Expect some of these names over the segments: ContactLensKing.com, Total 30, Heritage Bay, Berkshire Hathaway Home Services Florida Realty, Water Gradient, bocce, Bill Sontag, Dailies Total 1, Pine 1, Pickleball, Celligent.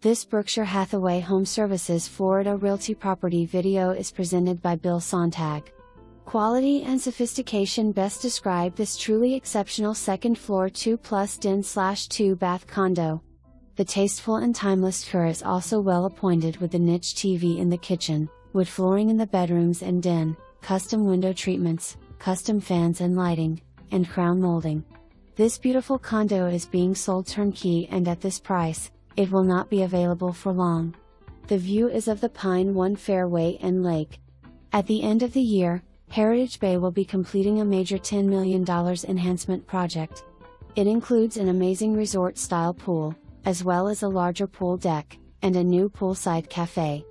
This Berkshire Hathaway Home Services Florida Realty property video is presented by Bill Sontag. Quality and sophistication best describe this truly exceptional second-floor 2-plus den/2-bath condo. The tasteful and timeless furniture is also well appointed with the niche TV in the kitchen, wood flooring in the bedrooms and den, custom window treatments, custom fans and lighting, and crown molding. This beautiful condo is being sold turnkey, and at this price, it will not be available for long. The view is of the Pine 1 fairway and lake. At the end of the year, Heritage Bay will be completing a major $10 million enhancement project. It includes an amazing resort-style pool, as well as a larger pool deck, and a new poolside cafe.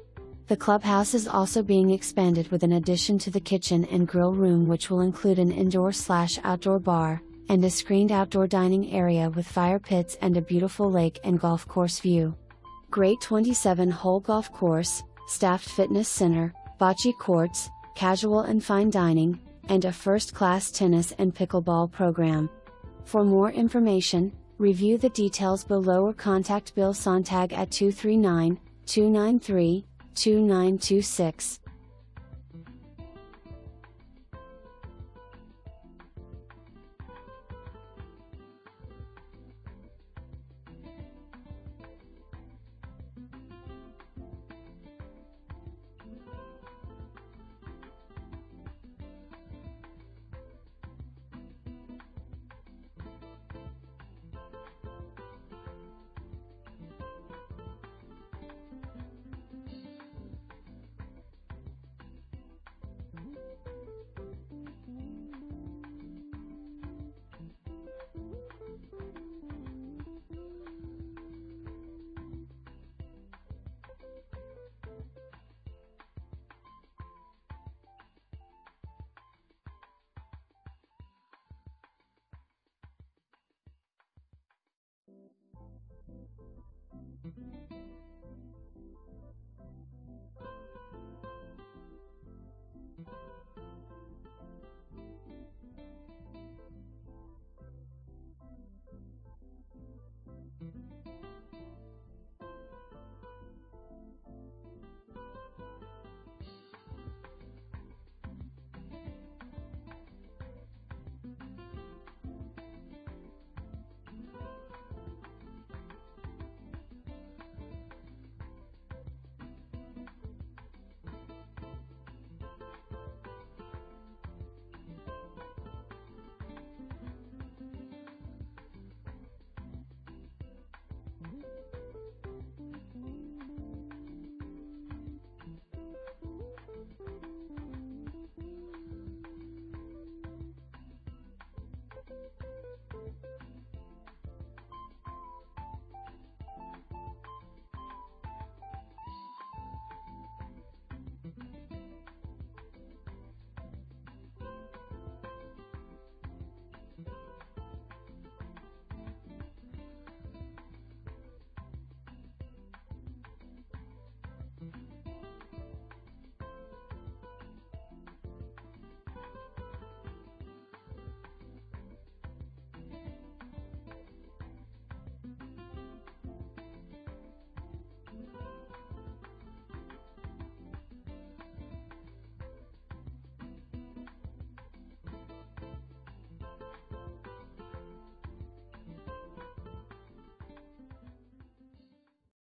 The clubhouse is also being expanded with an addition to the kitchen and grill room, which will include an indoor/outdoor bar, and a screened outdoor dining area with fire pits and a beautiful lake and golf course view. Great 27-hole golf course, staffed fitness center, bocce courts, casual and fine dining, and a first-class tennis and pickleball program. For more information, review the details below or contact Bill Sontag at 239-293-2926.